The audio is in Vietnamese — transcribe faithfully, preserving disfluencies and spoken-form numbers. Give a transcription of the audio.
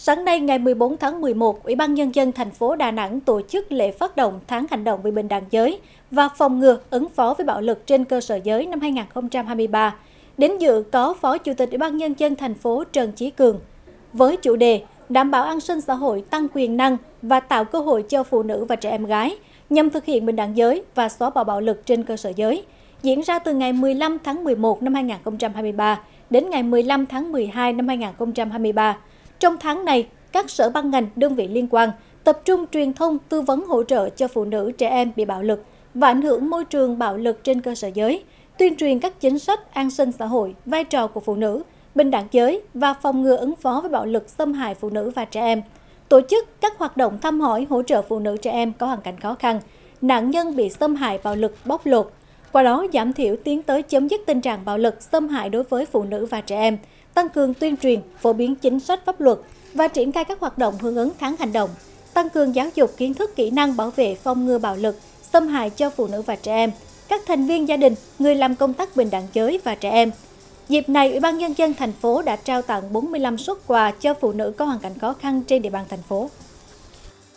Sáng nay ngày mười bốn tháng mười một, Ủy ban Nhân dân thành phố Đà Nẵng tổ chức lễ phát động tháng hành động vì bình đẳng giới và phòng ngừa ứng phó với bạo lực trên cơ sở giới năm hai nghìn không trăm hai mươi ba. Đến dự có Phó Chủ tịch Ủy ban Nhân dân thành phố Trần Chí Cường với chủ đề đảm bảo an sinh xã hội, tăng quyền năng và tạo cơ hội cho phụ nữ và trẻ em gái nhằm thực hiện bình đẳng giới và xóa bỏ bạo lực trên cơ sở giới, diễn ra từ ngày mười lăm tháng mười một năm hai nghìn không trăm hai mươi ba đến ngày mười lăm tháng mười hai năm hai nghìn không trăm hai mươi ba. Trong tháng này, các sở ban ngành, đơn vị liên quan tập trung truyền thông, tư vấn hỗ trợ cho phụ nữ, trẻ em bị bạo lực và ảnh hưởng môi trường bạo lực trên cơ sở giới, tuyên truyền các chính sách an sinh xã hội, vai trò của phụ nữ, bình đẳng giới và phòng ngừa ứng phó với bạo lực xâm hại phụ nữ và trẻ em, tổ chức các hoạt động thăm hỏi hỗ trợ phụ nữ, trẻ em có hoàn cảnh khó khăn, nạn nhân bị xâm hại, bạo lực, bóc lột, qua đó giảm thiểu tiến tới chấm dứt tình trạng bạo lực xâm hại đối với phụ nữ và trẻ em, tăng cường tuyên truyền, phổ biến chính sách pháp luật và triển khai các hoạt động hưởng ứng tháng hành động, tăng cường giáo dục kiến thức kỹ năng bảo vệ phòng ngừa bạo lực xâm hại cho phụ nữ và trẻ em, các thành viên gia đình, người làm công tác bình đẳng giới và trẻ em. Dịp này, Ủy ban Nhân dân thành phố đã trao tặng bốn mươi lăm suất quà cho phụ nữ có hoàn cảnh khó khăn trên địa bàn thành phố.